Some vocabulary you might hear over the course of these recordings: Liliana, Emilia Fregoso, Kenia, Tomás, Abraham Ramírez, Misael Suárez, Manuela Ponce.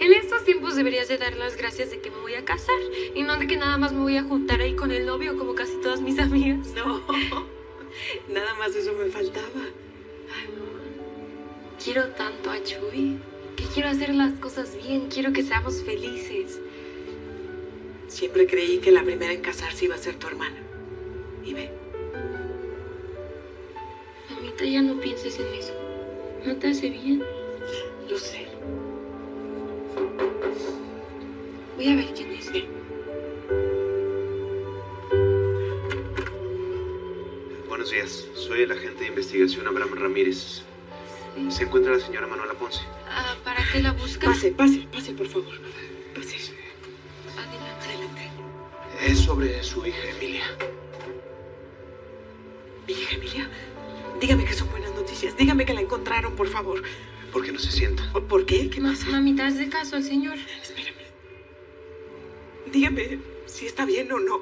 En estos tiempos deberías de dar las gracias de que me voy a casar y no de que nada más me voy a juntar ahí con el novio como casi todas mis amigas. No, nada más eso me faltaba. Ay, mamá, quiero tanto a Chuy, que quiero hacer las cosas bien, quiero que seamos felices. Siempre creí que la primera en casarse iba a ser tu hermana. Y ve. Mamita, ya no pienses en eso. ¿No te hace bien? Lo sé. Voy a ver quién es. Buenos días. Soy el agente de investigación Abraham Ramírez. Sí. Se encuentra la señora Manuela Ponce. Ah, ¿para qué la buscas? Pase, por favor. Pase. Sí. Adelante. Es sobre su hija, Emilia. ¿Mi hija, Emilia? Dígame que son buenas noticias. Dígame que la encontraron, por favor. ¿Por qué no se sienta? ¿Por qué? ¿Qué pasa? Mamita, hazle caso al señor. Espérame. Dígame si está bien o no.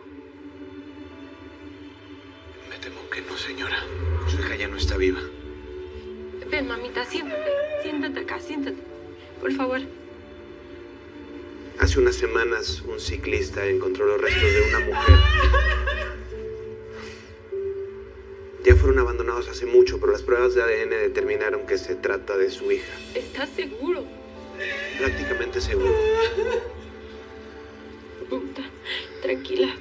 Me temo que no, señora. Su hija ya no está viva. Ven, mamita, siéntate. Siéntate acá, siéntate. Por favor. Hace unas semanas, un ciclista encontró los restos de una mujer. Ya fueron abandonados hace mucho, pero las pruebas de ADN determinaron que se trata de su hija. ¿Estás seguro? Prácticamente seguro. Puta, tranquila.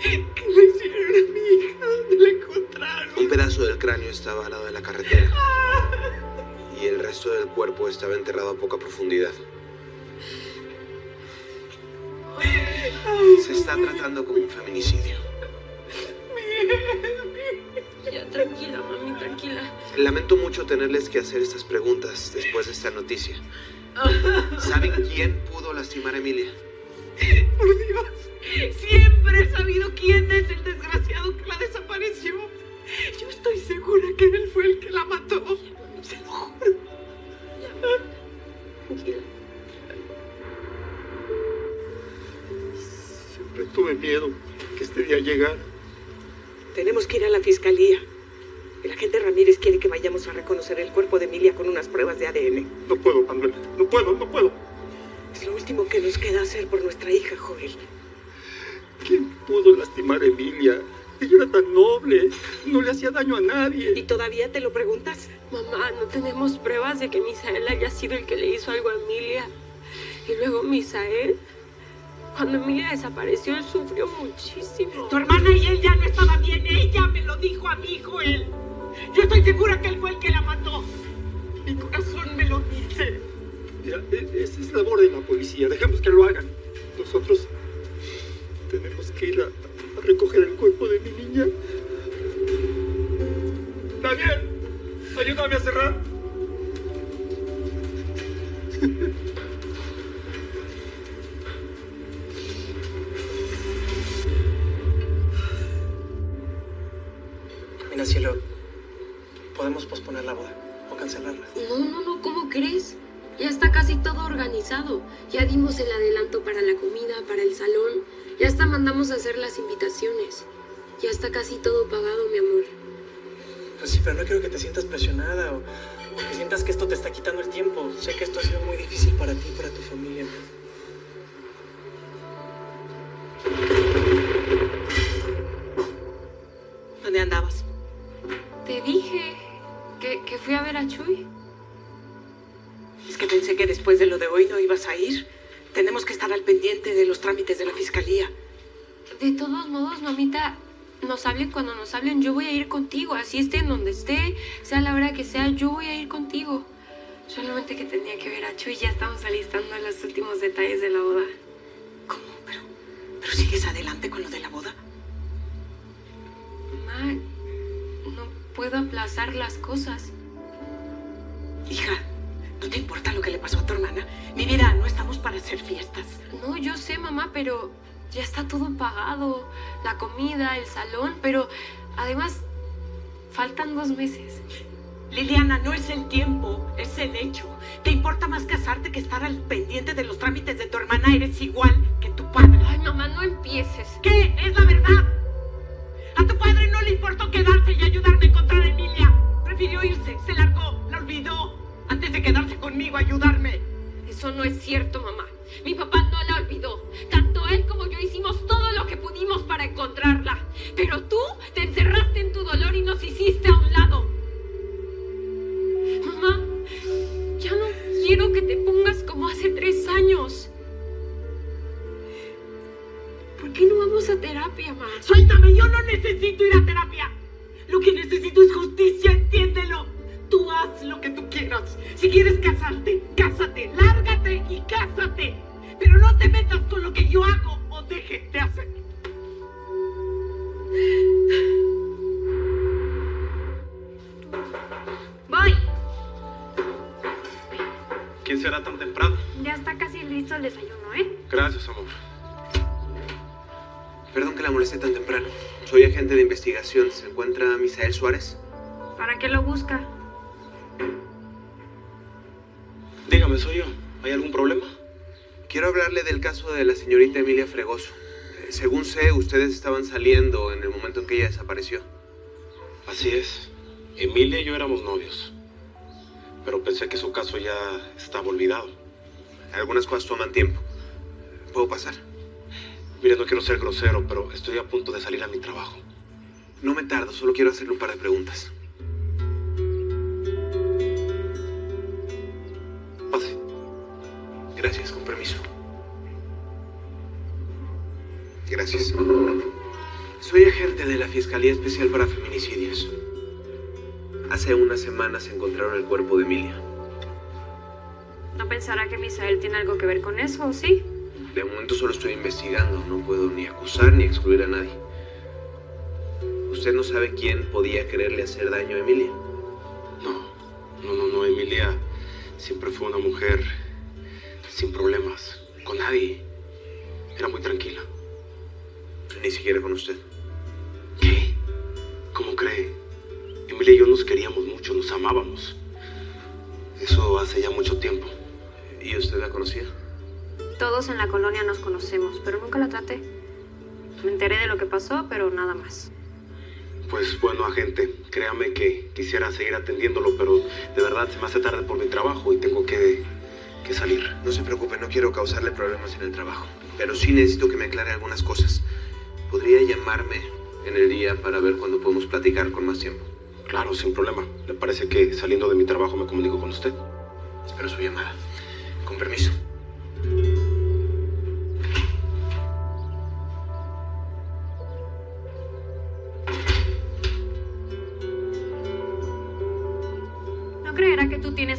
¿Qué le hicieron a mi hija? ¿Dónde la encontraron? Un pedazo del cráneo estaba al lado de la carretera. Y el resto del cuerpo estaba enterrado a poca profundidad. Se está tratando como un feminicidio. Ya, tranquila, mami, tranquila. Lamento mucho tenerles que hacer estas preguntas después de esta noticia. ¿Saben quién pudo lastimar a Emilia? Por Dios, siempre he sabido quién es el desgraciado que la desapareció. Yo estoy segura que él fue el que la mató. Se lo juro. Ya, tranquila. Siempre tuve miedo que este día llegara. Tenemos que ir a la fiscalía. El agente Ramírez quiere que vayamos a reconocer el cuerpo de Emilia con unas pruebas de ADN. No puedo, Manuel. No puedo. Es lo último que nos queda hacer por nuestra hija, Joel. ¿Quién pudo lastimar a Emilia? Ella era tan noble. No le hacía daño a nadie. ¿Y todavía te lo preguntas? Mamá, no tenemos pruebas de que Misael haya sido el que le hizo algo a Emilia. Y luego Misael... Cuando Emilia desapareció, él sufrió muchísimo. Tu hermana y él ya no estaban bien. Ella me lo dijo a mí, Joel. Yo estoy segura que él fue el que la mató. Mi corazón me lo dice. Mira, esa es labor de la policía. Dejemos que lo hagan. Nosotros tenemos que ir a recoger el cuerpo de mi niña. Daniel, ayúdame a cerrar. Mira, cielo, podemos posponer la boda o cancelarla. No, ¿cómo crees? Ya está casi todo organizado. Ya dimos el adelanto para la comida, para el salón. Ya hasta mandamos a hacer las invitaciones. Ya está casi todo pagado, mi amor. Sí, pero no quiero que te sientas presionada o que sientas que esto te está quitando el tiempo. Sé que esto ha sido muy difícil para ti y para tu familia. ¿Dónde andabas? Te dije que fui a ver a Chuy. Es que pensé que después de lo de hoy no ibas a ir. Tenemos que estar al pendiente de los trámites de la fiscalía. De todos modos, mamita, nos hablen cuando nos hablen. Yo voy a ir contigo, así esté en donde esté, sea la hora que sea, yo voy a ir contigo. Solamente que tenía que ver a Chuy. Ya estamos alistando los últimos detalles de la boda. ¿Cómo? ¿Pero sigues adelante con lo de la boda? Mamá, no... puedo aplazar las cosas. Hija, ¿no te importa lo que le pasó a tu hermana? Mi vida, no estamos para hacer fiestas. No, yo sé, mamá, pero ya está todo pagado. La comida, el salón, pero además faltan 2 meses. Liliana, no es el tiempo, es el hecho. ¿Te importa más casarte que estar al pendiente de los trámites de tu hermana? Eres igual que tu padre. Ay, mamá, no empieces. ¿Qué? Es la verdad. A tu padre no le importó quedarse y ayudarme a encontrar a Emilia. Prefirió irse, se largó, la olvidó, antes de quedarse conmigo a ayudarme. Es Eso no es cierto, mamá. Mi papá no la olvidó. Tanto él como yo hicimos todo lo que pudimos para encontrarla. Pero tú te encerraste en tu dolor y nos hiciste a un lado. Mamá, ya no quiero que te pongas como hace 3 años. ¿Por qué no vamos a terapia, mamá? ¡Suéltame! Yo no necesito ir a terapia. Lo que necesito es justicia, entiéndelo. Tú haz lo que tú quieras. Si quieres casarte, cásate. Lárgate y cásate. Pero no te metas con lo que yo hago o deje de hacer. Voy. ¿Quién será tan temprano? Ya está casi listo el desayuno, ¿eh? Gracias, amor. Perdón que la moleste tan temprano. Soy agente de investigación. ¿Se encuentra Misael Suárez? ¿Para qué lo busca? Dígame, soy yo. ¿Hay algún problema? Quiero hablarle del caso de la señorita Emilia Fregoso. Según sé, ustedes estaban saliendo en el momento en que ella desapareció. Así es. Emilia y yo éramos novios. Pero pensé que su caso ya estaba olvidado. Algunas cosas toman tiempo. ¿Puedo pasar? Mire, no quiero ser grosero, pero estoy a punto de salir a mi trabajo. No me tardo, solo quiero hacerle un par de preguntas. Pase. Gracias, con permiso. Gracias. Soy agente de la Fiscalía Especial para Feminicidios. Hace unas semanas encontraron el cuerpo de Emilia. ¿No pensará que Misael tiene algo que ver con eso, o sí? De momento solo estoy investigando, no puedo ni acusar ni excluir a nadie. ¿Usted no sabe quién podía quererle hacer daño a Emilia? No, Emilia siempre fue una mujer sin problemas, con nadie. Era muy tranquila. Ni siquiera con usted. ¿Qué? ¿Cómo cree? Emilia y yo nos queríamos mucho, nos amábamos. Eso hace ya mucho tiempo. ¿Y usted la conocía? Todos en la colonia nos conocemos, pero nunca la traté. Me enteré de lo que pasó, pero nada más. Pues bueno, agente, créame que quisiera seguir atendiéndolo, pero de verdad se me hace tarde por mi trabajo y tengo que salir. No se preocupe, no quiero causarle problemas en el trabajo, pero sí necesito que me aclare algunas cosas. ¿Podría llamarme en el día para ver cuándo podemos platicar con más tiempo? Claro, sin problema. Me parece que saliendo de mi trabajo me comunico con usted. Espero su llamada. Con permiso.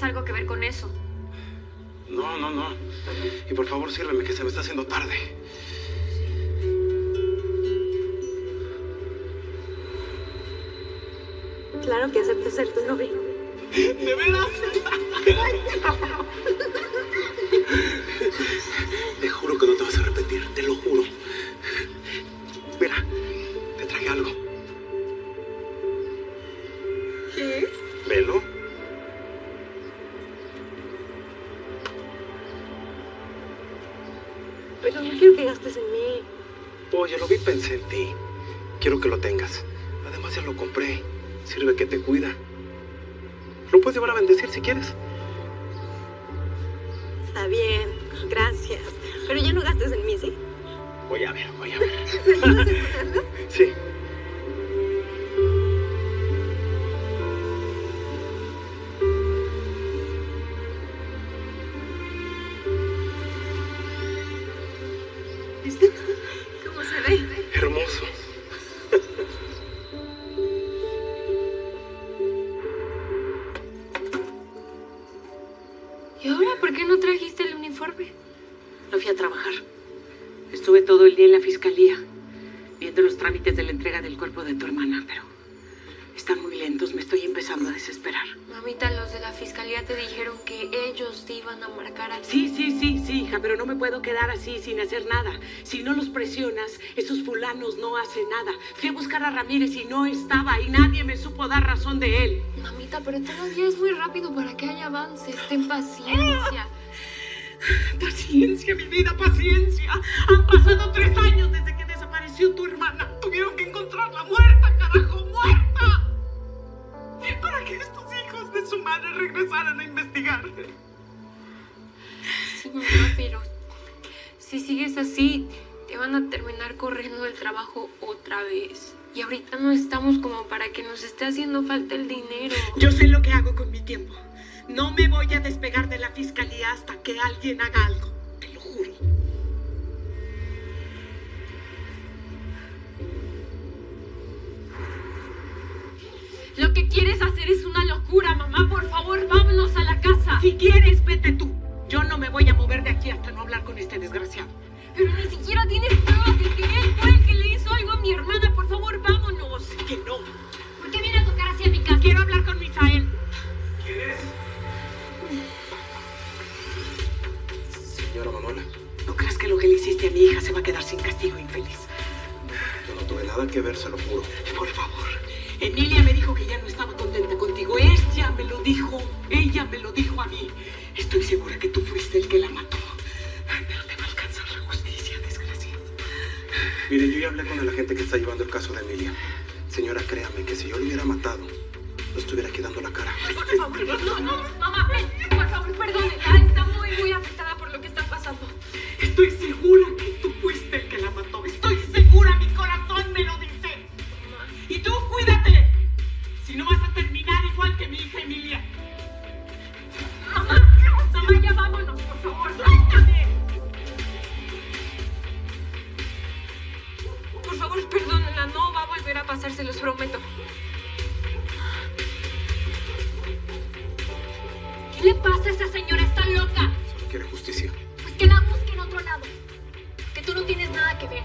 Algo que ver con eso. No. Y por favor, sírveme, que se me está haciendo tarde. Claro que acepto ser tu novio. ¿De veras? Te juro que no te vas a arrepentir, te lo juro. Mira, te traje algo. ¿Qué es? Velo. Pero no quiero que gastes en mí. Oye, lo vi, pensé en ti. Quiero que lo tengas. Además, ya lo compré. Sirve que te cuida. Lo puedes llevar a bendecir si quieres. Está bien, gracias. Pero ya no gastes en mí, ¿sí? Voy a ver. ¿Me ayudas a cuidarlo? Sí. Si no los presionas, esos fulanos no hacen nada. Fui a buscar a Ramírez y no estaba y nadie me supo dar razón de él. Mamita, pero todavía es muy rápido para que haya avances. Ten paciencia. Paciencia, mi vida, paciencia. Han pasado 3 años desde que desapareció tu hermana. Tuvieron que encontrarla muerta, carajo, muerta. Para que estos hijos de su madre regresaran a investigar. mamá, pero si sigues así, te van a terminar corriendo del trabajo otra vez. Y ahorita no estamos como para que nos esté haciendo falta el dinero. Yo sé lo que hago con mi tiempo. No me voy a despegar de la fiscalía hasta que alguien haga algo. Te lo juro. Lo que quieres hacer es una locura, mamá. Por favor, vámonos a la casa. Si quieres, vete tú. Yo no me voy a mover de aquí hasta no hablar con este desgraciado. Pero ni siquiera tienes pruebas de que él fue el que le hizo algo a mi hermana. Por favor, vámonos. Que no. ¿Por qué viene a tocar hacia mi casa? Quiero hablar con Misael. ¿Quieres? Señora Manuela. ¿No crees que lo que le hiciste a mi hija se va a quedar sin castigo, infeliz? Yo no tuve nada que ver, se lo juro. Por favor. Emilia me dijo que ya no estaba contenta contigo. Ella me lo dijo. Ella me lo dijo a mí. Estoy segura que tú fuiste el que la mató. Pero te va a alcanzar la justicia, desgraciado. Mire, yo ya hablé con el agente que está llevando el caso de Emilia. Señora, créame que si yo lo hubiera matado, no estuviera aquí dando la cara. Por favor, no, mamá, por favor, perdónela. Está muy afectada por lo que está pasando. Estoy segura que tú fuiste el que la mató. Estoy segura, mi corazón me lo dice. Mamá. Y tú, cuídate. Si no vas a terminar igual que mi hija Emilia. Mamá, mamá, ya vámonos, por favor, suéltame. Por favor, perdónenla, no va a volver a pasar, se los prometo. ¿Qué le pasa a esa señora? Está loca. Solo quiere justicia. Pues que la busque en otro lado. Que tú no tienes nada que ver.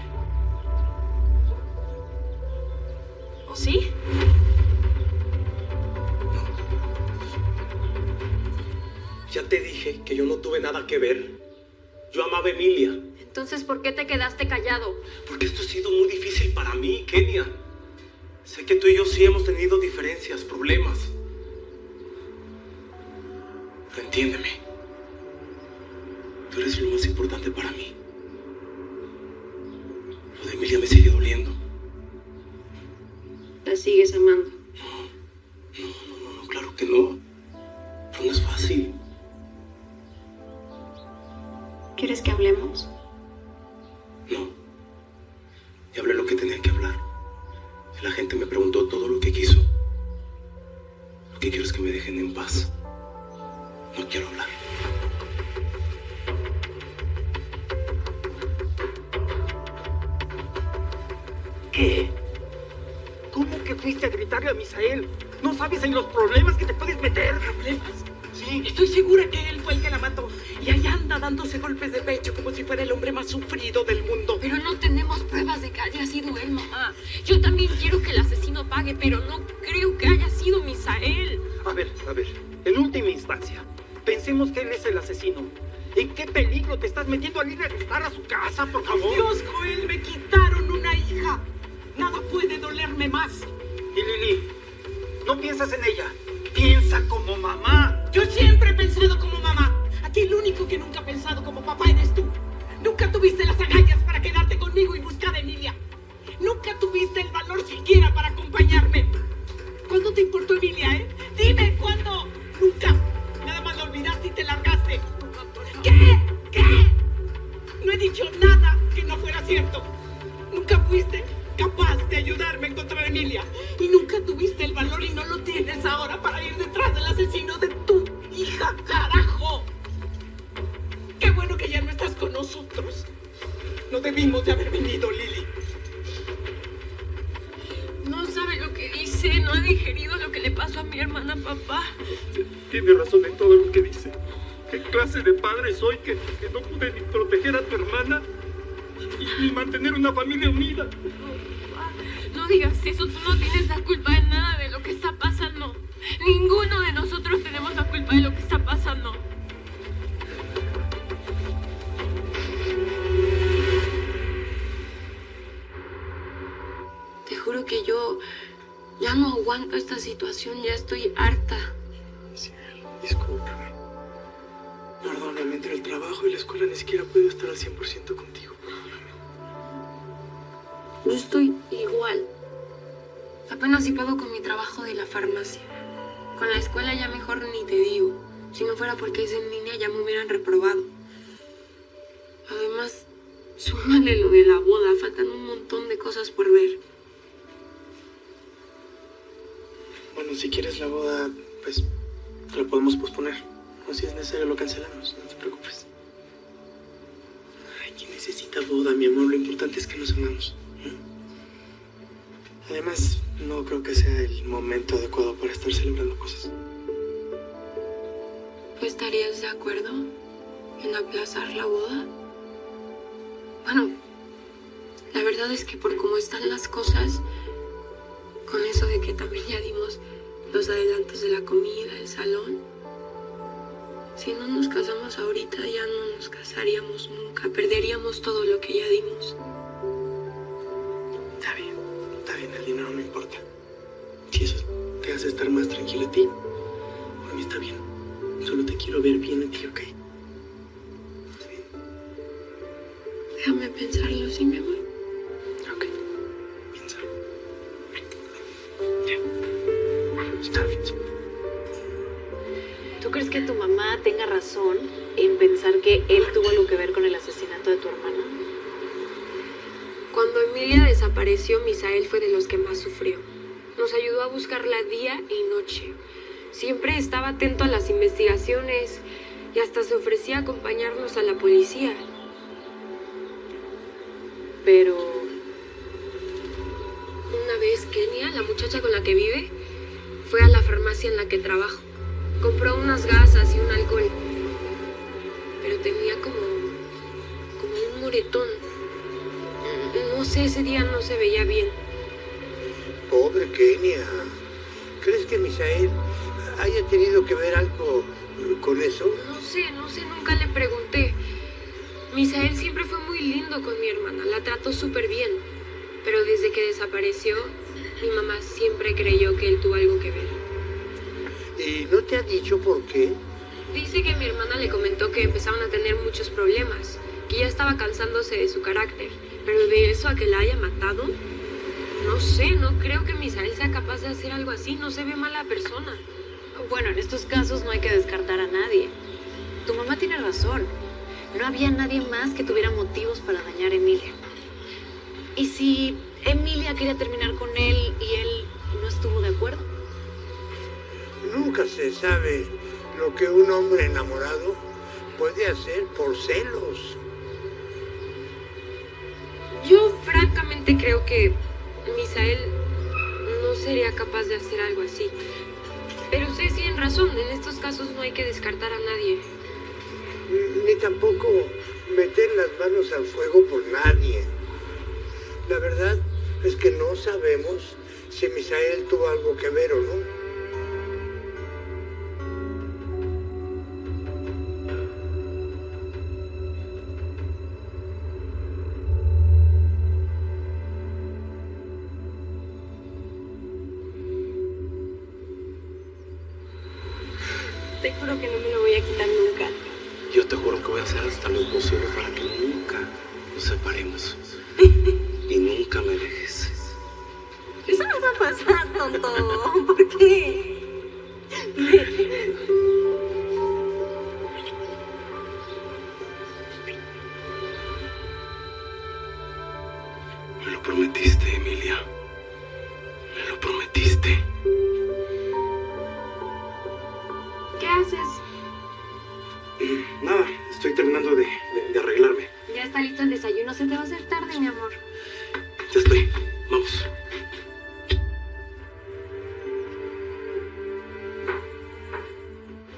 ¿O sí? Ya te dije que yo no tuve nada que ver. Yo amaba a Emilia. Entonces, ¿por qué te quedaste callado? Porque esto ha sido muy difícil para mí, Kenia. Sé que tú y yo sí hemos tenido diferencias, problemas. Pero entiéndeme. Tú eres lo más importante para mí. Lo de Emilia me sigue doliendo. ¿La sigues amando? No, claro que no. Pero no es fácil. ¿Quieres que hablemos? No. Ya hablé lo que tenía que hablar. El agente me preguntó todo lo que quiso. Lo que quiero es que me dejen en paz. No quiero hablar. ¿Qué? ¿Cómo que fuiste a gritarle a Misael? ¿No sabes en los problemas que te puedes meter? ¿Problemas? Sí, estoy segura que él fue el que la mató. Y ahí anda dándose golpes de pecho como si fuera el hombre más sufrido del mundo. Pero no tenemos pruebas de que haya sido él, mamá. Yo también quiero que el asesino pague, pero no creo que haya sido Misael. A ver, en última instancia, pensemos que él es el asesino. ¿En qué peligro te estás metiendo al ir a gritar a su casa, por favor? Dios, Joel, me quitaron una hija. Nada puede dolerme más. Y Lili, no piensas en ella. Piensa como mamá. Yo siempre he pensado como mamá. Aquí el único que nunca ha pensado como papá eres tú. Nunca tuviste las agallas para quedarte conmigo y buscar a Emilia. Nunca tuviste el valor siquiera para acompañarme. ¿Cuándo te importó Emilia, Dime, ¿cuándo? Nunca. Nada más lo olvidaste y te largaste. ¿Qué? No he dicho nada que no fuera cierto. Nunca fuiste capaz de ayudarme a encontrar a Emilia. Y nunca tuviste el valor y no lo tienes ahora para ir detrás del asesino de tu hija, carajo. Qué bueno que ya no estás con nosotros. No debimos de haber venido, Lili. No sabe lo que dice, no ha digerido lo que le pasó a mi hermana, papá. Tiene razón en todo lo que dice. ¿Qué clase de padre soy que no pude ni proteger a tu hermana ni mantener una familia unida? No digas eso, tú no tienes la culpa de nada de lo que está pasando. Ninguno de nosotros tenemos la culpa de lo que está pasando. Te juro que yo ya no aguanto esta situación, ya estoy harta. Sí, discúlpame. Perdóname, entre el trabajo y la escuela ni siquiera puedo estar al 100% contigo. Yo estoy igual. Apenas si puedo con mi trabajo de la farmacia. Con la escuela ya mejor ni te digo. Si no fuera porque es en línea ya me hubieran reprobado. Súmale lo de la boda, faltan un montón de cosas por ver. Bueno, si quieres la boda, pues la podemos posponer. O si es necesario lo cancelamos, no te preocupes. Ay, ¿quién necesita boda, mi amor? Lo importante es que nos amamos. Además, no creo que sea el momento adecuado para estar celebrando cosas. Pues, ¿estarías de acuerdo en aplazar la boda? Bueno, la verdad es que por cómo están las cosas, con eso de que también ya dimos los adelantos de la comida, el salón, si no nos casamos ahorita, ya no nos casaríamos nunca, perderíamos todo lo que ya dimos. El dinero no importa. Si eso te hace estar más tranquilo a ti, por mí está bien. Solo te quiero ver bien a ti, ¿ok? Está bien. Déjame pensarlo, ¿sí, mi amor? Ok. Piénsalo. Ya. Está bien. ¿Tú crees que tu mamá tenga razón en pensar que él tuvo algo que ver con el asesinato de tu hermana? Cuando Emilia desapareció, Misael fue de los que más sufrió. Nos ayudó a buscarla día y noche. Siempre estaba atento a las investigaciones y hasta se ofrecía a acompañarnos a la policía. Pero una vez Kenia, la muchacha con la que vive, fue a la farmacia en la que trabajo. Compró unas gasas y un alcohol. Pero tenía como un moretón. No sé, ese día no se veía bien. Pobre Kenia. ¿Crees que Misael haya tenido que ver algo con eso? No sé, nunca le pregunté. Misael siempre fue muy lindo con mi hermana, la trató súper bien. Pero desde que desapareció, mi mamá siempre creyó que él tuvo algo que ver. ¿Y no te ha dicho por qué? Dice que mi hermana le comentó que empezaban a tener muchos problemas, que ya estaba cansándose de su carácter. Pero de eso a que la haya matado, no sé, no creo que Misael sea capaz de hacer algo así, no se ve mala persona. Bueno, en estos casos no hay que descartar a nadie. Tu mamá tiene razón, no había nadie más que tuviera motivos para dañar a Emilia. ¿Y si Emilia quería terminar con él y él no estuvo de acuerdo? Nunca se sabe lo que un hombre enamorado puede hacer por celos. Yo francamente creo que Misael no sería capaz de hacer algo así. Pero ustedes tienen razón, en estos casos no hay que descartar a nadie. Ni tampoco meter las manos al fuego por nadie. La verdad es que no sabemos si Misael tuvo algo que ver o no. Te juro que no me lo voy a quitar nunca. Yo te juro que voy a hacer hasta lo posible para que nunca nos separemos. Y nunca me dejes. Eso no va a pasar, tonto. ¿Por qué? Me lo prometiste, Emilia. Me lo prometiste. Nada, estoy terminando de arreglarme. Ya está listo el desayuno, se te va a hacer tarde, mi amor. Ya estoy, vamos.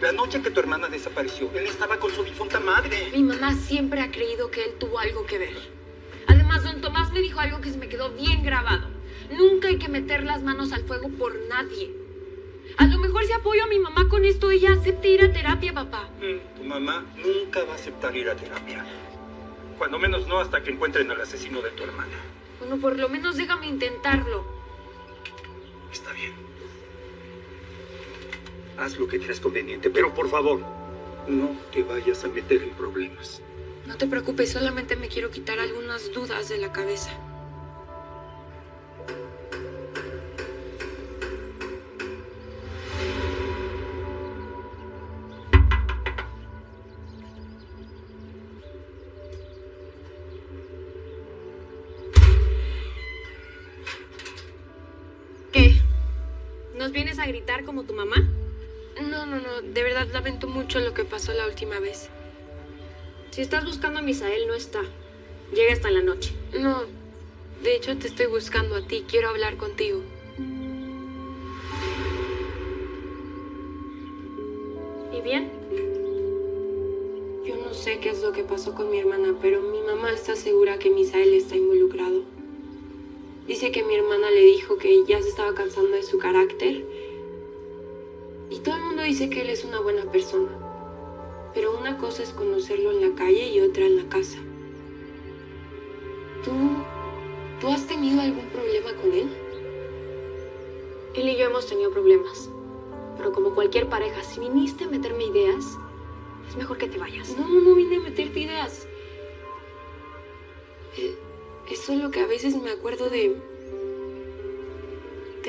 La noche que tu hermana desapareció, él estaba con su difunta madre. Mi mamá siempre ha creído que él tuvo algo que ver. Además, don Tomás me dijo algo que se me quedó bien grabado. Nunca hay que meter las manos al fuego por nadie. A lo mejor si apoyo a mi mamá con esto, ella acepta ir a terapia, papá. Tu mamá nunca va a aceptar ir a terapia. Cuando menos no hasta que encuentren al asesino de tu hermana. Bueno, por lo menos déjame intentarlo. Está bien. Haz lo que creas conveniente, pero por favor, no te vayas a meter en problemas. No te preocupes, solamente me quiero quitar algunas dudas de la cabeza. ¿Nos vienes a gritar como tu mamá? No. De verdad lamento mucho lo que pasó la última vez. Si estás buscando a Misael, no está. Llega hasta la noche. No. De hecho, te estoy buscando a ti. Quiero hablar contigo. ¿Y bien? Yo no sé qué es lo que pasó con mi hermana, pero mi mamá está segura que Misael está involucrado. Dice que mi hermana le dijo que ya se estaba cansando de su carácter. Y todo el mundo dice que él es una buena persona. Pero una cosa es conocerlo en la calle y otra en la casa. ¿Tú has tenido algún problema con él? Él y yo hemos tenido problemas. Pero como cualquier pareja, si viniste a meterme ideas, es mejor que te vayas. No vine a meterte ideas. Es solo que a veces me acuerdo de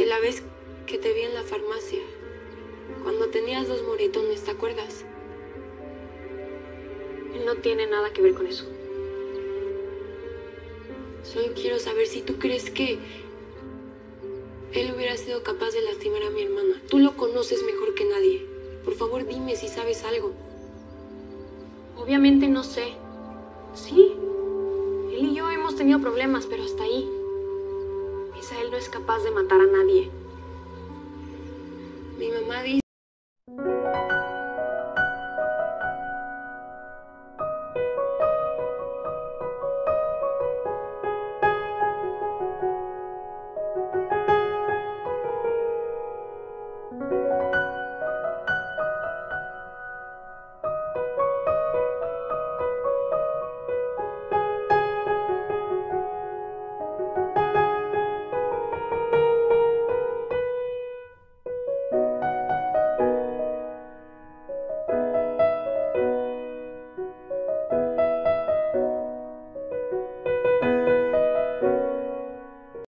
la vez que te vi en la farmacia. Cuando tenías 2 moretones, ¿te acuerdas? Él no tiene nada que ver con eso. Solo quiero saber si tú crees que él hubiera sido capaz de lastimar a mi hermana. Tú lo conoces mejor que nadie. Por favor, dime si sabes algo. Obviamente no sé. Sí, él y yo hemos tenido problemas, pero hasta ahí. Misael no es capaz de matar a nadie. Mi mamá dice...